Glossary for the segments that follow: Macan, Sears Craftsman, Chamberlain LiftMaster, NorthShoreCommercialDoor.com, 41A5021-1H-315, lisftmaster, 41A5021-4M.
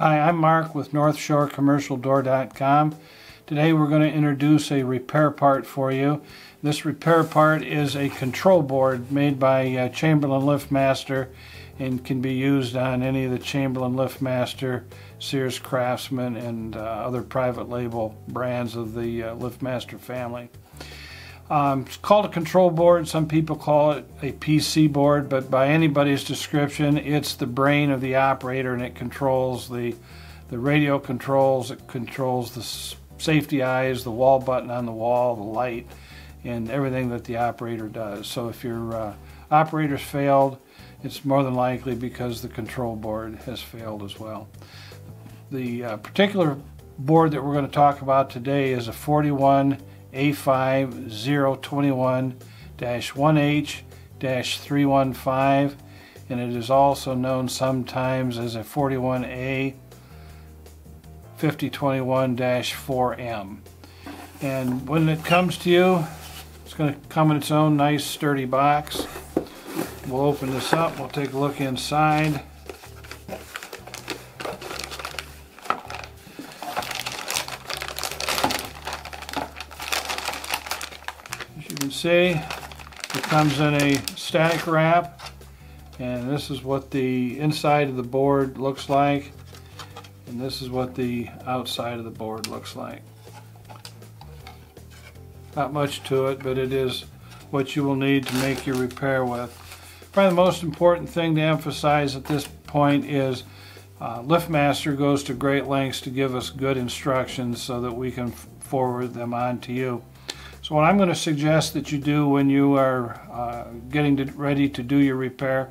Hi, I'm Mark with NorthShoreCommercialDoor.com. Today we're going to introduce a repair part for you. This repair part is a control board made by Chamberlain LiftMaster and can be used on any of the Chamberlain LiftMaster, Sears Craftsman, and other private label brands of the LiftMaster family. It's called a control board. Some people call it a PC board, but by anybody's description, it's the brain of the operator, and it controls the radio controls, it controls the safety eyes, the wall button on the wall, the light, and everything that the operator does. So if your operator's failed, it's more than likely because the control board has failed as well. The particular board that we're going to talk about today is a 41A5021-1H-315, and it is also known sometimes as a 41A5021-4M. And when it comes to you, it's going to come in its own nice sturdy box. We'll open this up, we'll take a look inside. See, it comes in a static wrap, and this is what the inside of the board looks like, and this is what the outside of the board looks like. Not much to it, but it is what you will need to make your repair with. Probably the most important thing to emphasize at this point is LiftMaster goes to great lengths to give us good instructions so that we can forward them on to you. So what I'm going to suggest that you do when you are getting ready to do your repair,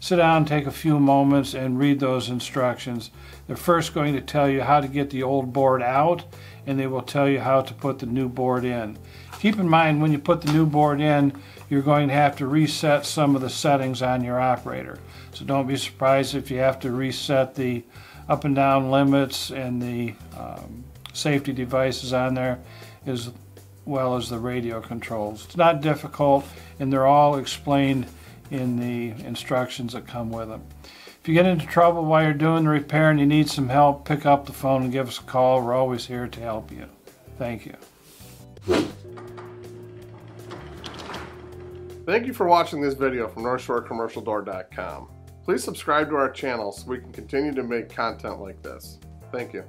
sit down, take a few moments, and read those instructions. They're first going to tell you how to get the old board out, and they will tell you how to put the new board in. Keep in mind, when you put the new board in, you're going to have to reset some of the settings on your operator. So don't be surprised if you have to reset the up and down limits and the safety devices on there, as well as the radio controls. It's not difficult, and they're all explained in the instructions that come with them. If you get into trouble while you're doing the repair and you need some help, pick up the phone and give us a call. We're always here to help you. Thank you. Thank you for watching this video from NorthShoreCommercialDoor.com. Please subscribe to our channel so we can continue to make content like this. Thank you.